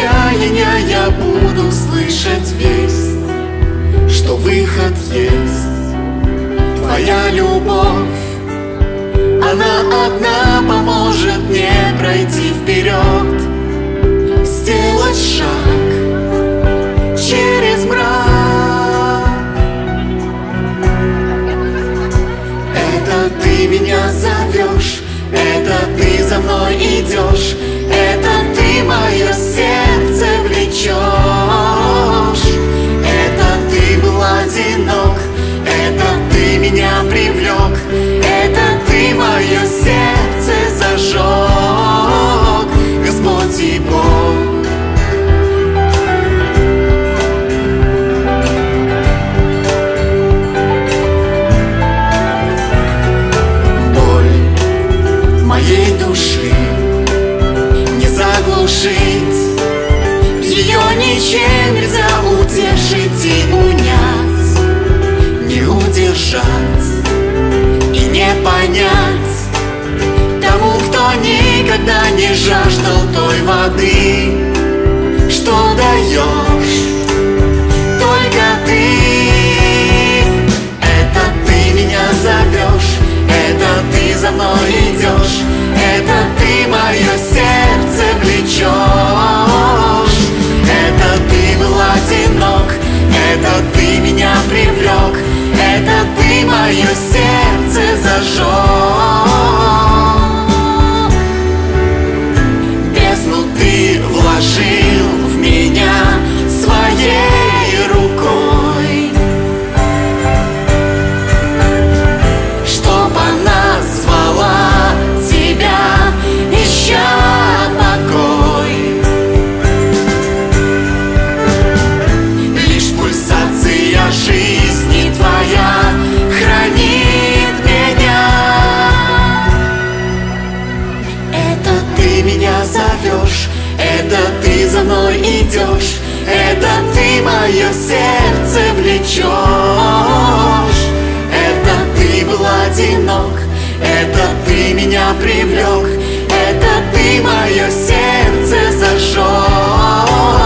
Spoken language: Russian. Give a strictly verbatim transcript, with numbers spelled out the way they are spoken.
отчаяния я буду слышать весть, что выход есть. Твоя любовь, она одна поможет мне пройти вперед, сделать шаг через мрак. Это ты меня зовешь, это ты за мной идешь, это ты мое сердце влечешь. Это ты был одинок, это ты меня привлек, это ты мое сердце зажег, Господь и Бог. Ее ничем нельзя утешить и унять, не удержать и не понять. Тому, кто никогда не жаждал той воды, что даешь только ты. Это ты меня зовешь, это ты за мной идешь, это ты мое сердце влечешь. Это ты был одинок, это ты меня привлек, это ты мое сердце зажег. Бездну ты вложил в меня своей рукой, чтоб она звала тебя, ища покой. Лишь пульсация жизни твоя хранит меня. Это ты меня зовешь, это ты за мной идешь, это ты мое сердце влечешь. Это ты был одинок, это ты меня привлек, это ты мое сердце зажжешь.